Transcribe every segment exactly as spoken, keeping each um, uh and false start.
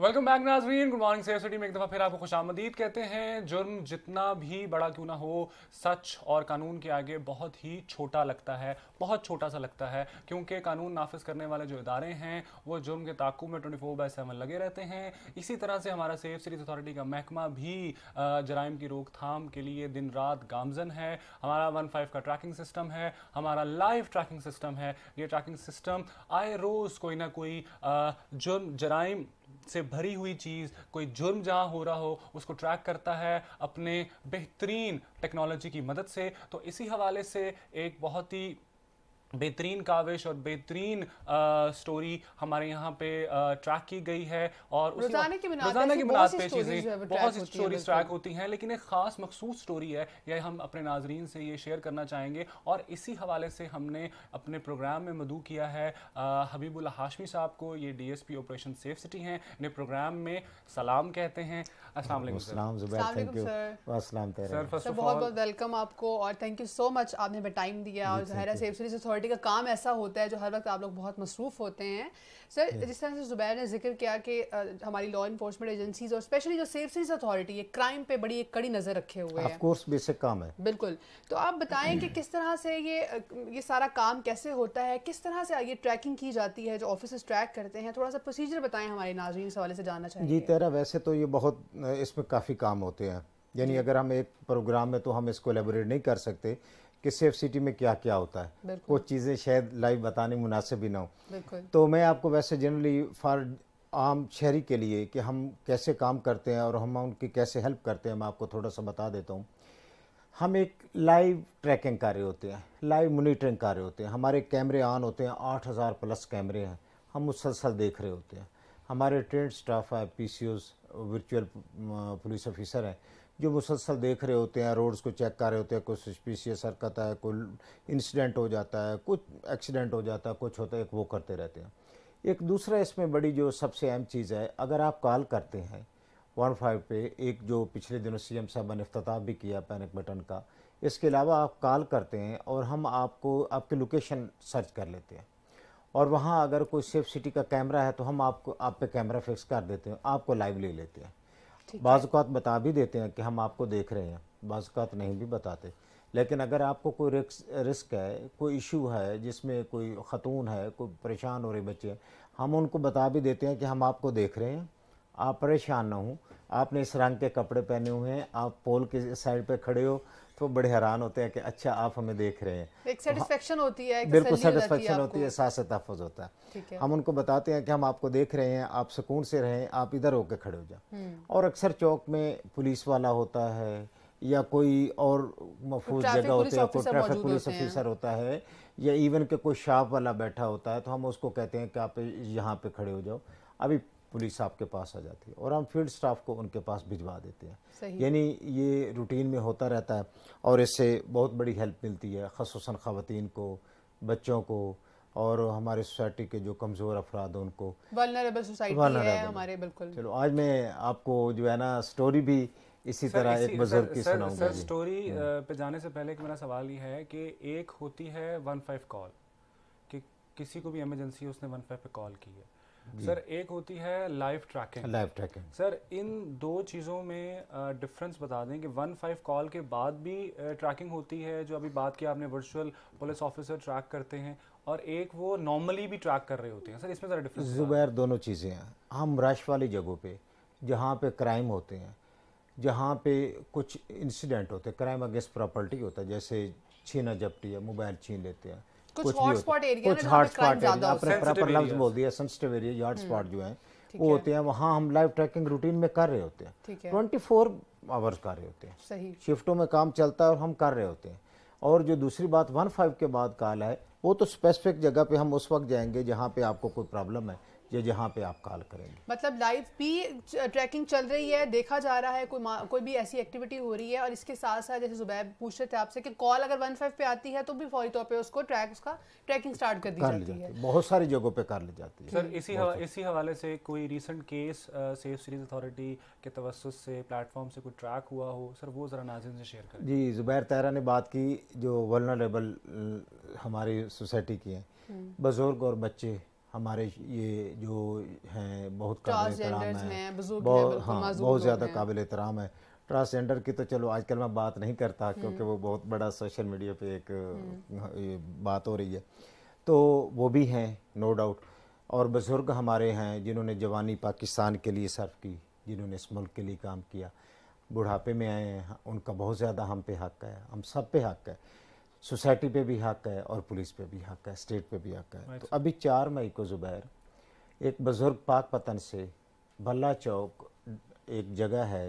Welcome back नाजरीन, good morning safe city में एक दफ़ा फिर आपको खुशामदीद कहते हैं। जुर्म जितना भी बड़ा क्यों ना हो, सच और कानून के आगे बहुत ही छोटा लगता है, बहुत छोटा सा लगता है, क्योंकि कानून नाफिज करने वाले जो इदारे हैं वो जुर्म के ताक़ूब में ट्वेंटी फोर बाई सेवन लगे रहते हैं। इसी तरह से हमारा सेफ सिटीज़ अथॉरिटी का महकमा भी जराइम की रोकथाम के लिए दिन रात गामजन है। हमारा वन फाइव का ट्रैकिंग सिस्टम है, हमारा लाइव ट्रैकिंग सिस्टम है। ये ट्रैकिंग सिस्टम आए रोज़ कोई ना कोई जुर्म जराइम से भरी हुई चीज़, कोई जुर्म जहाँ हो रहा हो उसको ट्रैक करता है अपने बेहतरीन टेक्नोलॉजी की मदद से। तो इसी हवाले से एक बहुत ही बेहतरीन काविश और बेहतरीन स्टोरी हमारे यहाँ पे आ, ट्रैक की गई है और रोजाना की बुनियाद पे चीज़ें बहुत सी स्टोरीज ट्रैक होती हैं, लेकिन एक ख़ास मखसूस स्टोरी है, यह हम अपने नाजरीन से ये शेयर करना चाहेंगे। और इसी हवाले से हमने अपने प्रोग्राम में मदू किया है हबीबुल्ला हाशमी साहब को। ये D S P operation safe city हैं, इन्हें प्रोग्राम में सलाम कहते हैं। अस्सलाम वालेकुम सर, फर्स्ट ऑफ ऑल बहुत बहुत वेलकम आपको और थैंक यू सो मच, आपने हमें टाइम दिया। और ज़ाहिर है सेफ सिटीज अथॉरिटी का काम ऐसा होता है जो हर वक्त आप लोग बहुत मसरूफ़ होते हैं सर। जिस तरह से ज़ुबैर ने जिक्र किया कि हमारी लॉ इन्फोर्समेंट एजेंसीज और स्पेशली जो सेफ सिटीज अथॉरिटी ये क्राइम पे बड़ी एक कड़ी नज़र रखे हुए हैं, ऑफ कोर्स बेसिक काम है। बिल्कुल, तो आप बताएं कि किस तरह से ये ये सारा काम कैसे होता है, किस तरह से ये ट्रैकिंग की जाती है, जो ऑफिसर्स ट्रैक करते हैं, थोड़ा सा प्रोसीजर बताएं, हमारे नाज़रीन इस हवाले से जानना चाहेंगे। जी तेरा, वैसे तो ये बहुत इसमें काफ़ी काम होते हैं, यानी अगर हम एक प्रोग्राम में तो हम इसको एलेबोरेट नहीं कर सकते कि सेफ सिटी में क्या क्या होता है, कुछ चीज़ें शायद लाइव बताने मुनासिब भी ना हो। तो मैं आपको वैसे जनरली फॉर आम शहरी के लिए कि हम कैसे काम करते हैं और हम उनकी कैसे हेल्प करते हैं, मैं आपको थोड़ा सा बता देता हूँ। हम एक लाइव ट्रैकिंग कार्य होते हैं, लाइव मोनीटरिंग कार्य होते हैं। हमारे कैमरे ऑन होते हैं, आठ हज़ार प्लस कैमरे हैं, हम मुसलसल देख रहे होते हैं। हमारे ट्रेंड स्टाफ है, P C Os virtual police officer हैं, जो मुसलसल देख रहे होते हैं, रोड्स को चेक कर रहे होते हैं। कोई सस्पिशियस हरकत है, कोई इंसिडेंट हो जाता है, कुछ एक्सीडेंट हो जाता है, कुछ होता है, वो करते रहते हैं। एक दूसरा इसमें बड़ी जो सबसे अहम चीज़ है, अगर आप कॉल करते हैं वन फाइव पे, एक जो पिछले दिनों सी एम साहब ने इफ्तिताह भी किया पैनिक बटन का, इसके अलावा आप कॉल करते हैं और हम आपको आपकी लोकेशन सर्च कर लेते हैं और वहाँ अगर कोई सेफ सिटी का कैमरा है तो हम आपको आप पे कैमरा फिक्स कर देते हैं, आपको लाइव ले लेते हैं। बाज़ औक़ात बता भी देते हैं कि हम आपको देख रहे हैं, बाज़ औक़ात नहीं भी बताते। लेकिन अगर आपको कोई रिस्क रिस्क है, कोई इशू है, जिसमें कोई ख़तून है, कोई परेशान हो रहे बच्चे हैं, हम उनको बता भी देते हैं कि हम आपको देख रहे हैं, आप परेशान ना हों, आपने इस रंग के कपड़े पहने हुए हैं, आप पोल के साइड पे खड़े हो, तो बड़े हैरान होते हैं कि अच्छा आप हमें देख रहे हैं। एक सेटिस्फेक्शन होती है, बिल्कुल सेटिस्फेक्शन होती है, साथ तहफ़्फ़ुज़ होता है। हम उनको बताते हैं कि हम आपको देख रहे हैं, आप सुकून से रहें, आप इधर होकर खड़े हो जाएं। और अक्सर चौक में पुलिस वाला होता है या कोई और महफूज जगह होती है, कोई ट्रैफिक पुलिस ऑफिसर होता है या इवन के कोई शॉप वाला बैठा होता है, तो हम उसको कहते हैं कि आप यहाँ पर खड़े हो जाओ, अभी पुलिस आपके पास आ जाती है और हम फील्ड स्टाफ को उनके पास भिजवा देते हैं। यानी ये रूटीन में होता रहता है और इससे बहुत बड़ी हेल्प मिलती है, ख़ुसूसन ख़वातीन को, बच्चों को और हमारे सोसाइटी के जो कमज़ोर अफराद हैं उनको, वल्नरेबल सोसाइटी है हमारे। बिल्कुल, चलो आज मैं आपको जो है ना स्टोरी भी इसी तरह एक बुजुर्ग की सुनाऊंगा। सर स्टोरी पे जाने से पहले मेरा सवाल ये है कि एक होती है वन फाइव कॉल कि किसी को भी एमरजेंसी है उसने वन फाइव पे कॉल की है, सर एक होती है live tracking. Live tracking sir, इन दो चीज़ों में डिफरेंस बता दें कि वन फाइव कॉल के बाद भी ट्रैकिंग होती है, जो अभी बात की आपने वर्चुअल पुलिस ऑफिसर ट्रैक करते हैं, और एक वो नॉर्मली भी ट्रैक कर रहे होते हैं, सर इसमें ज़रा डिफरेंस। ज़ुबैर दोनों चीज़ें हैं, हम रश वाली जगहों पे जहाँ पे क्राइम होते हैं, जहाँ पे कुछ इंसिडेंट होते हैं, क्राइम अगेंस्ट प्रॉपर्टी होता है, जैसे छीना झपटी है, मोबाइल छीन लेते हैं, कुछ हॉटस्पॉट एरिया, कुछ हॉटस्पॉट एरिया, अपने प्रॉपर लफ्ज बोल दिया, सेंसिटिव एरिया, हॉटस्पॉट जो हैं वो होते हैं, वहाँ हम लाइव ट्रैकिंग रूटीन में कर रहे होते हैं, ट्वेंटी फोर आवर्स कर रहे होते हैं, सही शिफ्टों में काम चलता है और हम कर रहे होते हैं। और जो दूसरी बात वन फाइव के बाद कॉल है, वो तो स्पेसिफिक जगह पे हम उस वक्त जाएंगे जहाँ पे आपको कोई प्रॉब्लम है या जहाँ पे आप कॉल करेंगे। मतलब लाइव भी ट्रैकिंग चल रही है, देखा जा रहा है कोई कोई भी ऐसी एक्टिविटी हो रही है, और इसके साथ साथ जैसे ज़ुबैर पूछ रहे थे आपसे कि कॉल अगर वन फाइव पे आती है तो भी फौरी तौर पे उसको ट्रैक उसका ट्रैकिंग स्टार्ट कर दी जाती है, बहुत सारी जगहों पे कर ली जाती है। सर इसी हवा, इसी हवाले से कोई recent case safe cities authority के तवस्सुस से प्लेटफॉर्म से कोई ट्रैक हुआ हो सर, वो ज़रा नाज़रीन से शेयर करें। जी ज़ुबैर तैरा ने बात की जो वल्नरेबल हमारी सोसाइटी की है, बुजुर्ग और बच्चे, हमारे ये जो हैं बहुत काबिल एहतराम हैं, बहुत हाँ बहुत ज़्यादा काबिल एहतराम है। ट्रांसजेंडर की तो चलो आजकल मैं बात नहीं करता क्योंकि वो बहुत बड़ा सोशल मीडिया पे एक बात हो रही है, तो वो भी हैं नो डाउट। और बुज़ुर्ग हमारे हैं जिन्होंने जवानी पाकिस्तान के लिए सर्व की, जिन्होंने इस मुल्क के लिए काम किया, बुढ़ापे में आए हैं, उनका बहुत ज़्यादा हम पे हक है, हम सब पे हक है, सोसाइटी पे भी हक है और पुलिस पे भी हक है, स्टेट पे भी हक है। तो अभी चार मई को ज़ुबैर एक बुज़ुर्ग पाकपतन से भल्ला चौक एक जगह है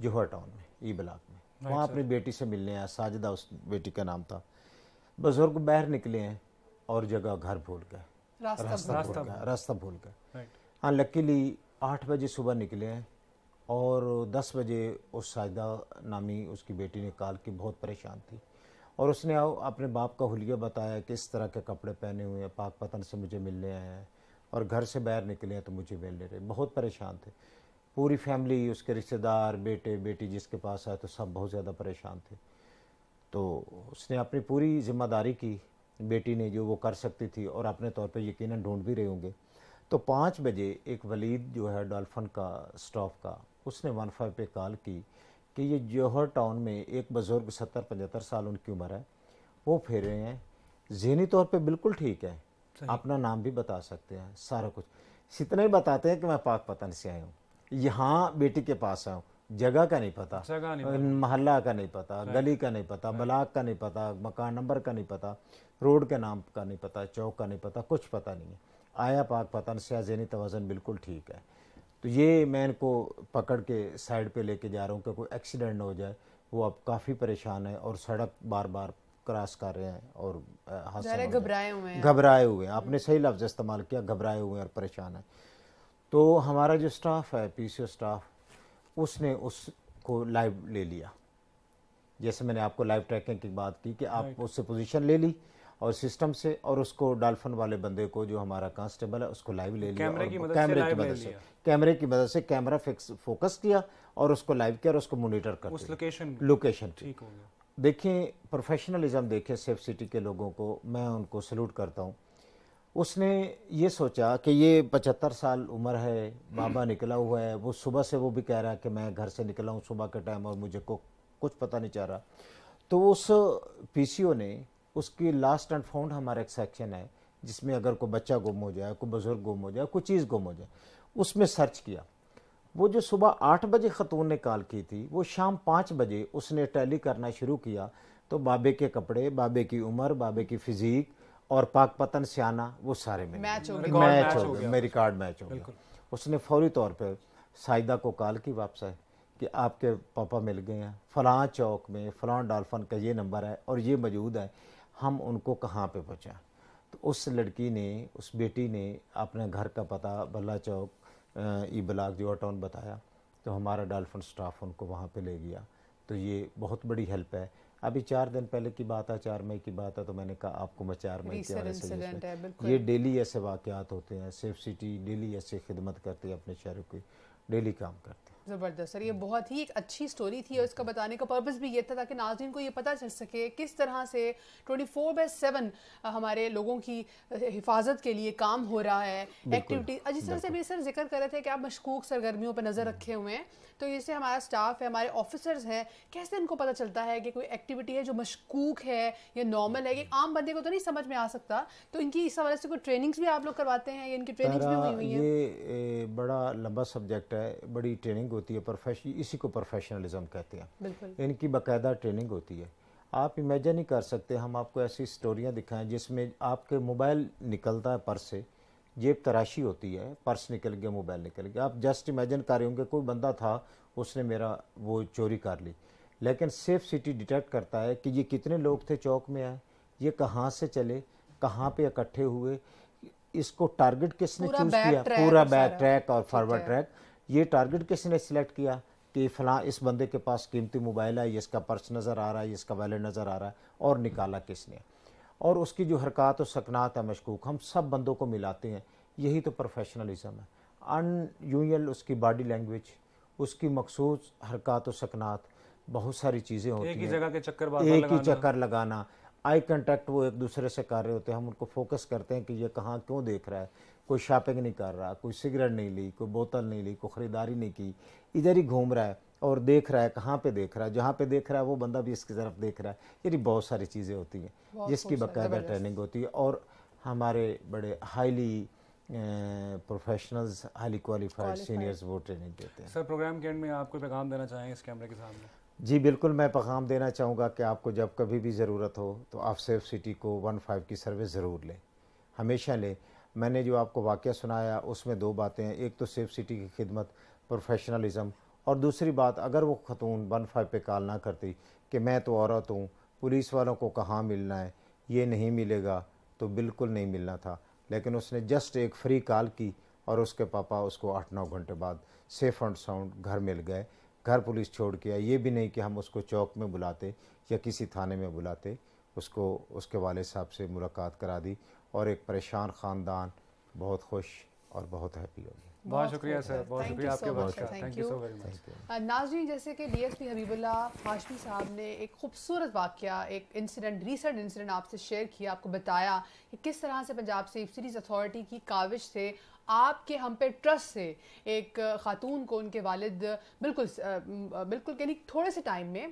जौहर टाउन में ई ब्लॉक में, वहाँ अपनी बेटी से मिलने आया, साजिदा उस बेटी का नाम था। बुज़ुर्ग बाहर निकले हैं और जगह घर भूल गए, रास्ता भूल गए, रास्ता भूल गए। हाँ लकीली आठ बजे सुबह निकले हैं और दस बजे उस साजिदा नामी उसकी बेटी ने कॉल की, बहुत परेशान थी और उसने अपने बाप का हुलिया बताया कि इस तरह के कपड़े पहने हुए हैं, पाकपतन से मुझे मिलने आए हैं और घर से बाहर निकले हैं तो मुझे मिलने रहे। बहुत परेशान थे, पूरी फैमिली, उसके रिश्तेदार, बेटे बेटी जिसके पास आए तो सब बहुत ज़्यादा परेशान थे। तो उसने अपनी पूरी जिम्मेदारी की, बेटी ने जो वो कर सकती थी और अपने तौर पे यकीनन ढूंढ भी रहे होंगे। तो पाँच बजे एक वलीद जो है डॉल्फिन का स्टाफ का, उसने वन फाइव पे कॉल की कि ये जौहर टाउन में एक बुज़ुर्ग सत्तर पचहत्तर साल उनकी उम्र है, वो फिर रहे हैं, ज़हनी तौर पे बिल्कुल ठीक है, अपना नाम भी बता सकते हैं, सारा कुछ इतना ही बताते हैं कि मैं पाकपतन से आया हूँ, यहाँ बेटी के पास आया हूँ, जगह का नहीं पता, मोहल्ला का नहीं पता, गली का नहीं पता, ब्लॉक का नहीं पता, मकान नंबर का नहीं पता, रोड के नाम का नहीं पता, चौक का नहीं पता, कुछ पता नहीं है, आया पाकपतन से, ज़हनी तवाज़ुन बिल्कुल ठीक है। तो ये मैं इनको पकड़ के साइड पे लेके जा रहा हूँ कि कोई एक्सीडेंट ना हो जाए, वो अब काफ़ी परेशान है और सड़क बार बार क्रॉस कर रहे हैं और हादसा, घबराए हुए हैं, घबराए हुए हैं, आपने सही लफ्ज़ इस्तेमाल किया, घबराए हुए हैं और परेशान है। तो हमारा जो स्टाफ है पी सी ओ स्टाफ, उसने उसको लाइव ले लिया, जैसे मैंने आपको लाइव ट्रैकिंग की बात की कि आप उससे पोजीशन ले ली और सिस्टम से, और उसको डॉल्फिन वाले बंदे को जो हमारा कांस्टेबल है उसको लाइव ले लिया, कैमरे की मदद से, कैमरे की मदद से कैमरा फिक्स फोकस किया और उसको लाइव किया और उसको मॉनिटर कर उस लोकेशन लोकेशन ठीक हो गया। देखिए प्रोफेशनलिज्म, देखिए सेफ सिटी के लोगों को मैं उनको सैल्यूट करता हूँ। उसने ये सोचा कि ये पचहत्तर साल उम्र है, बाबा निकला हुआ है, वो सुबह से वो भी कह रहा है कि मैं घर से निकला हूँ सुबह के टाइम और मुझे को कुछ पता नहीं चल रहा। तो उस पी सी ओ ने उसकी लास्ट एंड फाउंड हमारा एक सेक्शन है जिसमें अगर कोई बच्चा गुम हो जाए, कोई बुज़ुर्ग गुम हो जाए, कोई चीज़ गुम हो जाए, उसमें सर्च किया। वो जो सुबह आठ बजे ख़तून ने कॉल की थी, वो शाम पाँच बजे उसने टैली करना शुरू किया, तो बाबे के कपड़े, बाबे की उम्र, बाबे की फिज़ीक और पाकपतन से आना, वो सारे में मैच हो गए, मैच हो गया, मेरी कार्ड मैच हो गया। उसने फौरी तौर पर साजिदा को कॉल की वापस है कि आपके पापा मिल गए हैं फलां चौक में, फलां डॉल्फिन का ये नंबर है और ये मौजूद है, हम उनको कहाँ पे पहुँचा। तो उस लड़की ने, उस बेटी ने अपने घर का पता Bhalla Chowk E block Johar town बताया, तो हमारा डॉल्फिन स्टाफ उनको वहाँ पे ले गया। तो ये बहुत बड़ी हेल्प है। अभी चार दिन पहले की बात है, चार मई की बात है, तो मैंने कहा आपको मैं चार मई के बारे में, ये डेली ऐसे वाक़यात होते हैं, सेफ सिटी डेली ऐसे खिदमत करती है, अपने शहरों की डेली काम करते हैं। ज़बरदस्त सर, ये बहुत ही एक अच्छी स्टोरी थी और इसका बताने का पर्पस भी ये था ताकि नाज़रीन को ये पता चल सके किस तरह से चौबीस बाय सात हमारे लोगों की हिफाजत के लिए काम हो रहा है, एक्टिविटी। जिस तरह से भी सर जिक्र कर रहे थे कि आप मशकूक सरगर्मियों पर नज़र रखे हुए हैं, तो जैसे हमारा स्टाफ है, हमारे ऑफिसर्स हैं, कैसे इनको पता चलता है कि कोई एक्टिविटी है जो मशकूक है या नॉर्मल है, ये आम बंदे को तो नहीं समझ में आ सकता, तो इनकी इस हवाले से कोई ट्रेनिंग्स भी आप लोग करवाते हैं या इनकी ट्रेनिंग्स भी हुई हुई हैं? ये बड़ा लंबा सब्जेक्ट है, बड़ी ट्रेनिंग होती है, प्रोफेशन इसी को प्रोफेशनलिज्म कहते हैं, इनकी बाकायदा ट्रेनिंग होती है। आप इमेजिन नहीं कर सकते, हम आपको ऐसी स्टोरियाँ दिखाएं जिसमें आपके मोबाइल निकलता है पर्स से, जेब तराशी होती है, पर्स निकल गया, मोबाइल निकल गया। आप जस्ट इमेजिन कर रहे होंगे कोई बंदा था उसने मेरा वो चोरी कर ली, लेकिन सेफ सिटी डिटेक्ट करता है कि ये कितने लोग थे चौक में आए, ये कहाँ से चले, कहाँ पे इकट्ठे हुए, इसको टारगेट किसने चूज़ किया, पूरा बैक ट्रैक और फॉरवर्ड ट्रैक, ये टारगेट किसने सिलेक्ट किया कि फ़लाँ इस बंदे के पास कीमती मोबाइल है, ये इसका पर्स नज़र आ रहा है, ये इसका वैलेट नज़र आ रहा है, और निकाला किसने, और उसकी जो हरकत और सकनात है मशकूक, हम सब बंदों को मिलाते हैं। यही तो प्रोफेशनलिज्म है। अनयूजुअल उसकी बॉडी लैंग्वेज, उसकी मखसूस हरकत और सकनात, बहुत सारी चीज़ें होती हैं, एक ही जगह के चक्कर, एक ही चक्कर लगाना, आई कांटेक्ट वो एक दूसरे से कर रहे होते हैं, हम उनको फोकस करते हैं कि ये कहाँ क्यों देख रहा है, कोई शॉपिंग नहीं कर रहा, कोई सिगरेट नहीं ली, कोई बोतल नहीं ली, कोई ख़रीदारी नहीं की, इधर ही घूम रहा है और देख रहा है कहाँ पे देख रहा है, जहाँ पे देख रहा है वो बंदा भी इसकी तरफ देख रहा है। यानी बहुत सारी चीज़ें होती हैं जिसकी बाकायदा ट्रेनिंग होती है और हमारे बड़े highly professionals, highly qualified seniors वो ट्रेनिंग देते हैं। सर, प्रोग्राम के एंड में आपको पैगाम देना चाहेंगे इस कैमरे के सामने? जी बिल्कुल, मैं पैगाम देना चाहूँगा कि आपको जब कभी भी ज़रूरत हो तो आप सेफ सिटी को वन फाइव की सर्विस ज़रूर लें, हमेशा लें। मैंने जो आपको वाक़या सुनाया उसमें दो बातें हैं, एक तो सेफ सिटी की खिदमत, प्रोफेशनलिज़म, और दूसरी बात अगर वो खतून वन फाइव पे कॉल ना करती कि मैं तो औरत हूँ, पुलिस वालों को कहाँ मिलना है, ये नहीं मिलेगा, तो बिल्कुल नहीं मिलना था। लेकिन उसने जस्ट एक फ्री कॉल की और उसके पापा उसको आठ नौ घंटे बाद सेफ़ एंड साउंड घर मिल गए, घर पुलिस छोड़ के आए। ये भी नहीं कि हम उसको चौक में बुलाते या किसी थाने में बुलाते, उसको उसके वाले साहब से मुलाकात करा दी और एक परेशान ख़ानदान बहुत खुश और बहुत हैप्पी हो गया। बहुत शुक्रिया सर, बहुत शुक्रिया आपके बहुत का, thank you so very much. नाज़रीन, जैसे कि डीएसपी हबीबुल्लाह हाशमी साहब ने एक खूबसूरत वाक़या, एक इंसिडेंट, रीसेंट इंसिडेंट आपसे शेयर किया, आपको बताया कि किस तरह से पंजाब सेफ सिटीज़ अथॉरिटी की काविश से, आपके हम पे ट्रस्ट से एक खातून को उनके वालिद बिल्कुल बिल्कुल के लिए थोड़े से टाइम में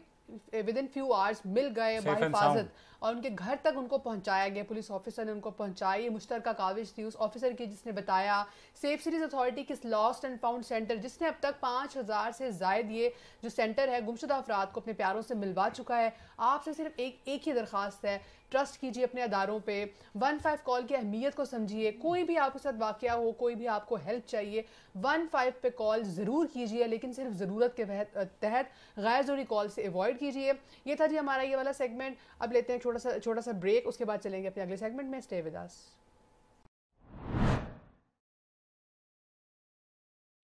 विदिन फ्यू आवर्स मिल गए हिफाजत और उनके घर तक उनको पहुंचाया गया, पुलिस ऑफिसर ने उनको पहुंचाई। ये मुश्तरका काविश थी उस ऑफिसर की जिसने बताया, सेफ सिटीज़ अथॉरिटी के लॉस्ट एंड फाउंड सेंटर जिसने अब तक पाँच हज़ार से ज़ायद ये जो सेंटर है गुमशुदा अफराद को अपने प्यारों से मिलवा चुका है। आपसे सिर्फ एक एक ही दरख्वास्त है, ट्रस्ट कीजिए अपने अदारों पे, वन फाइव कॉल की अहमियत को समझिए। कोई भी आपके साथ वाक़या हो, कोई भी आपको हेल्प चाहिए, वन फाइव पे कॉल ज़रूर कीजिए, लेकिन सिर्फ ज़रूरत के तहत, गैर ज़रूरी कॉल से अवॉइड कीजिए। ये था जी हमारा ये वाला सेगमेंट। अब लेते हैं छोटा सा छोटा सा ब्रेक, उसके बाद चलेंगे अपने अगले सेगमेंट में। Stay with us.